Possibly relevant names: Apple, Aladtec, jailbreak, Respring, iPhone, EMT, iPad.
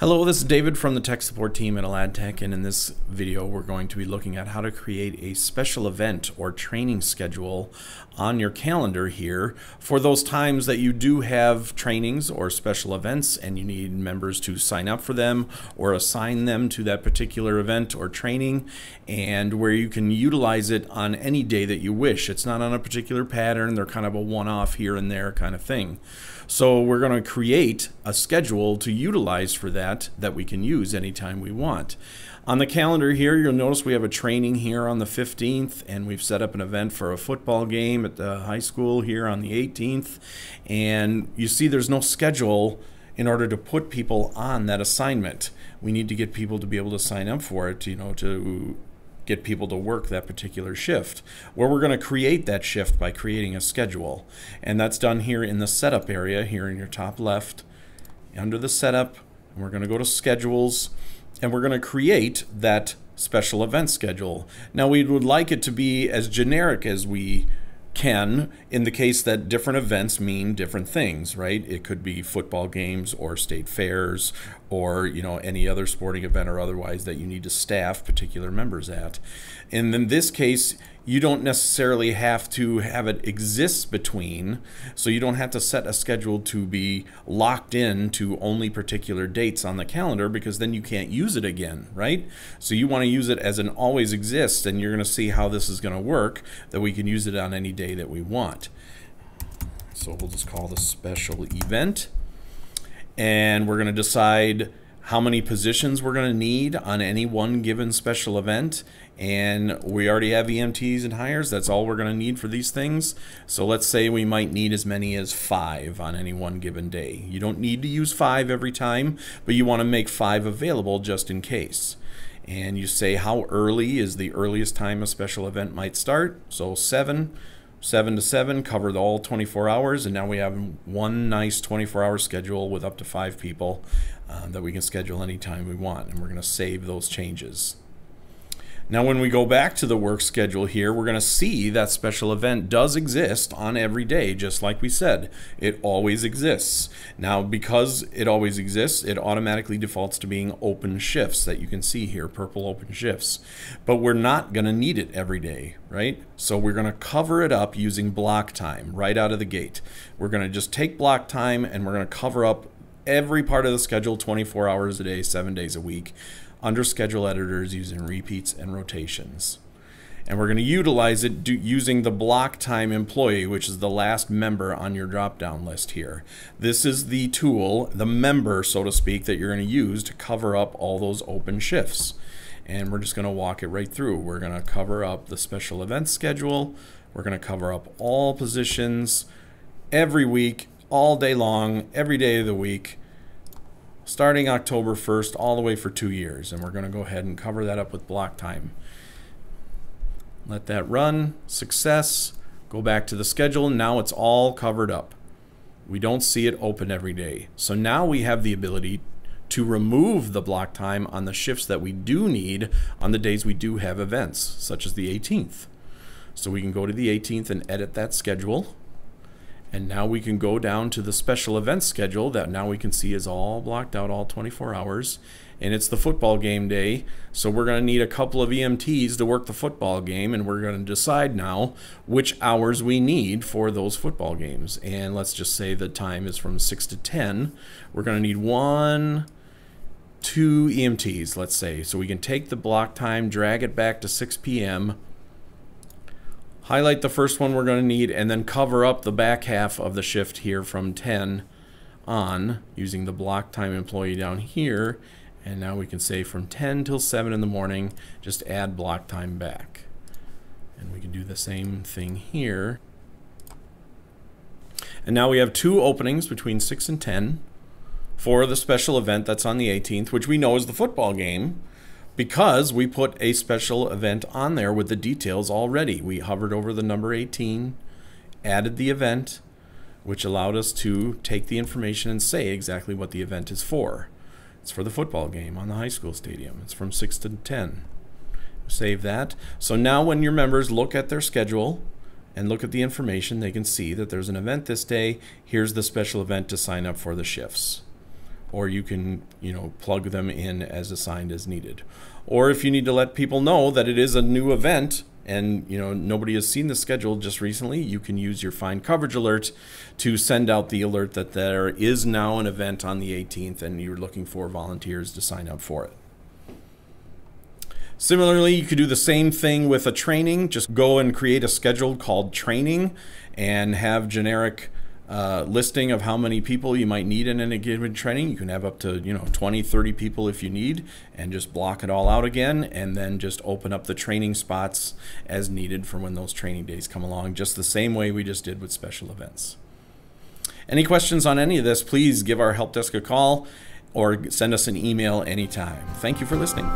Hello, this is David from the tech support team at Aladtec, and in this video we're going to be looking at how to create a special event or training schedule on your calendar here for those times that you do have trainings or special events and you need members to sign up for them or assign them to that particular event or training, and where you can utilize it on any day that you wish. It's not on a particular pattern. They're kind of a one-off here and there kind of thing. So we're going to create a schedule to utilize for that we can use anytime we want. On the calendar here, you'll notice we have a training here on the 15th, and we've set up an event for a football game at the high school here on the 18th. And you see there's no schedule in order to put people on that assignment. We need to get people to be able to sign up for it, you know, to get people to work that particular shift. Where we're going to create that shift by creating a schedule. And that's done here in the setup area, here in your top left. Under the setup, and we're going to go to schedules, and we're going to create that special event schedule. Now, we would like it to be as generic as we can, in the case that different events mean different things, right? It could be football games or state fairs or, you know, any other sporting event or otherwise that you need to staff particular members at. And in this case, you don't necessarily have to have it exist between, so you don't have to set a schedule to be locked in to only particular dates on the calendar, because then you can't use it again, right? So you want to use it as an always exists, and you're going to see how this is going to work, that we can use it on any day that we want. So we'll just call this special event, and we're going to decide how many positions we're going to need on any one given special event. And we already have EMTs and hires. That's all we're going to need for these things. So let's say we might need as many as 5 on any one given day. You don't need to use 5 every time, but you want to make 5 available just in case. And you say how early is the earliest time a special event might start. So 7 to 7, cover all 24 hours, and now we have one nice 24-hour schedule with up to 5 people that we can schedule anytime we want, and we're going to save those changes. Now, when we go back to the work schedule here, we're going to see that special event does exist on every day, just like we said. It always exists. Now, because it always exists, it automatically defaults to being open shifts that you can see here, purple open shifts. But we're not going to need it every day, right? So we're going to cover it up using block time right out of the gate. We're going to just take block time, and we're going to cover up every part of the schedule 24 hours a day, 7 days a week, under schedule editors using repeats and rotations. And we're going to utilize it using the block time employee, which is the last member on your drop-down list here. This is the tool, the member, so to speak, that you're going to use to cover up all those open shifts. And we're just going to walk it right through. We're going to cover up the special event schedule. We're going to cover up all positions every week, all day long, every day of the week, starting October 1st all the way for 2 years, and we're going to go ahead and cover that up with block time. Let that run. Success. Go back to the schedule. Now it's all covered up. We don't see it open every day. So now we have the ability to remove the block time on the shifts that we do need on the days we do have events, such as the 18th. So we can go to the 18th and edit that schedule. And now we can go down to the special event schedule that now we can see is all blocked out, all 24 hours. And it's the football game day, so we're going to need a couple of EMTs to work the football game, and we're going to decide now which hours we need for those football games. And let's just say the time is from 6 to 10. We're going to need 1, 2 EMTs, let's say. So we can take the block time, drag it back to 6 p.m., highlight the first one we're going to need, and then cover up the back half of the shift here from 10 on using the block time employee down here. And now we can say from 10 till 7 in the morning, just add block time back. And we can do the same thing here. And now we have 2 openings between 6 and 10 for the special event that's on the 18th, which we know is the football game, because we put a special event on there with the details already. We hovered over the number 18, added the event, which allowed us to take the information and say exactly what the event is for. It's for the football game on the high school stadium. It's from 6 to 10. Save that. So now when your members look at their schedule and look at the information, they can see that there's an event this day. Here's the special event to sign up for the shifts. or you can, you know, plug them in as assigned as needed. Or if you need to let people know that it is a new event and, you know, nobody has seen the schedule just recently, you can use your find coverage alert to send out the alert that there is now an event on the 18th and you're looking for volunteers to sign up for it. Similarly, you could do the same thing with a training. Just go and create a schedule called training and have generic listing of how many people you might need in any given training. You can have up to, you know, 20, 30 people if you need, and just block it all out again, and then just open up the training spots as needed for when those training days come along, just the same way we just did with special events. Any questions on any of this, please give our help desk a call or send us an email anytime. Thank you for listening.